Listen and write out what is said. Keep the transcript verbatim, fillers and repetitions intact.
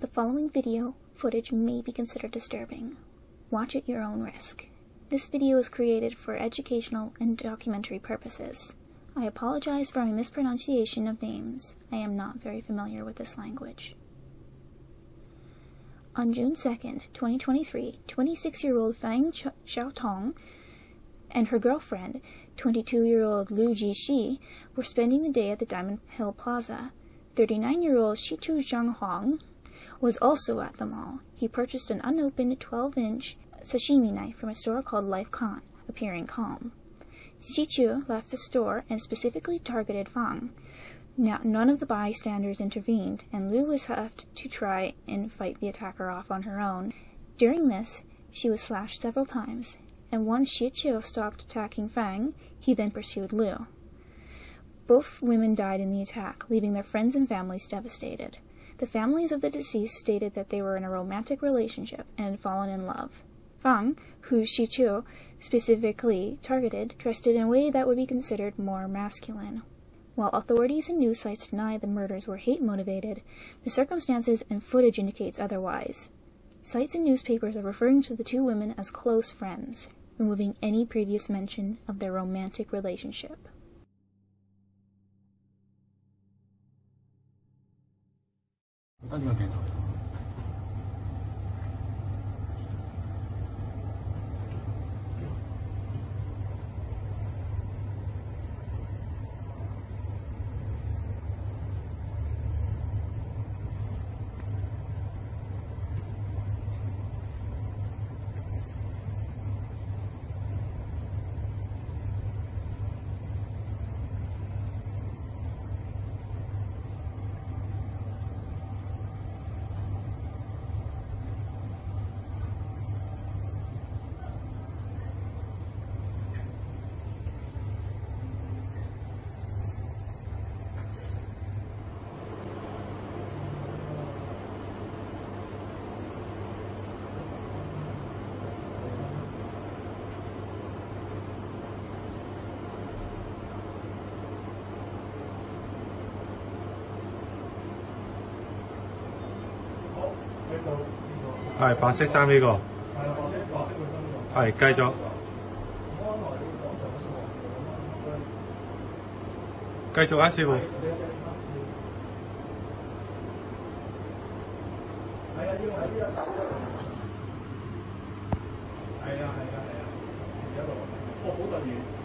The following video footage may be considered disturbing. Watch at your own risk. This video is created for educational and documentary purposes. I apologize for my mispronunciation of names. I am not very familiar with this language. On June second, twenty twenty-three, twenty-six-year-old Fang Xiaotong and her girlfriend, twenty-two-year-old Liu Jixi, were spending the day at the Diamond Hill Plaza. thirty-nine-year-old Xichu Zhang Hong was also at the mall. He purchased an unopened twelve-inch sashimi knife from a store called LifeCon, appearing calm. Xichu left the store and specifically targeted Fang. Now, none of the bystanders intervened, and Liu was left to try and fight the attacker off on her own. During this, she was slashed several times, and once Xichu stopped attacking Fang, he then pursued Liu. Both women died in the attack, leaving their friends and families devastated. The families of the deceased stated that they were in a romantic relationship and had fallen in love. Fang, who Xichu specifically targeted, dressed in a way that would be considered more masculine. While authorities and news sites deny the murders were hate-motivated, the circumstances and footage indicates otherwise. Sites and newspapers are referring to the two women as close friends, removing any previous mention of their romantic relationship.係白色衫呢個，係繼續，繼續啊，師傅。係啊，要喺呢一度。係啊，係啊，係啊，成一路，我好突然。